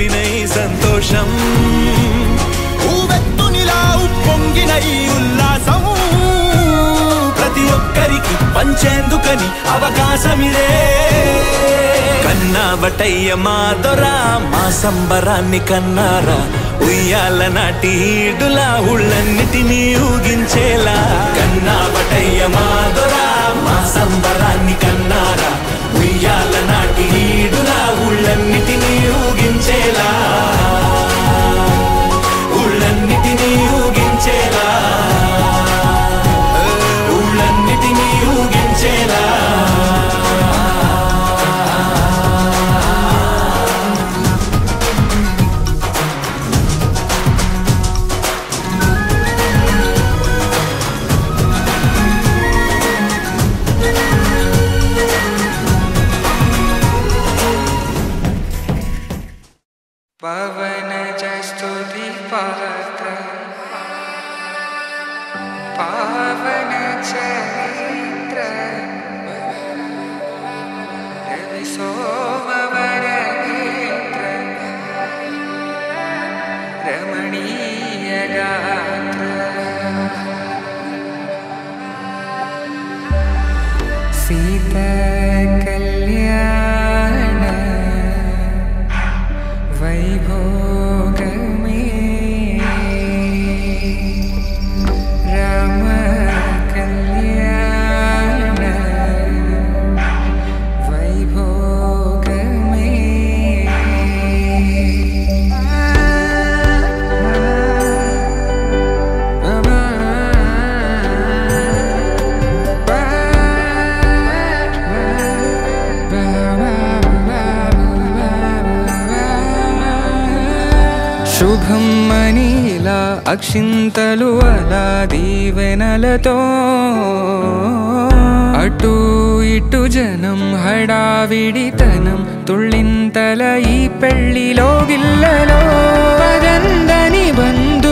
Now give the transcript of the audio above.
నింపినై సంతోషం ఊవెత్తునిలా ఉప్పొంగినై ఉల్లాసం ప్రతి ఒక్కరికి పంచేందుకని అవకాశమిదే కన్నావటయ్య మా దొరా మా సంబరాన్ని కన్నారా ఉయ్యాల నాటి ఈడులా ఉళ్ళన్నిటినీ ఊగించేలా కన్నావటయ్య మా దొరా మా సంబరాన్ని కన్నారా ఉయ్యాల నాటి ఈడులా ఉళ్ళన్నిటినీ ఊగించేలా ఉళ్ళన్నిటినీ ఊగించేలా ఉళ్ళన్నిటినీ ఊగించేలా सीता कल्याण वैभोग में राम कल्याण वैभोग में शुभम मनीला अक्षिंतलु अला दीवेनलतो अटू इटू जनम हड़ाविडितनम तुल्लिंतल ई पेल्लिलो गिल्ललो वदंदनि बंधु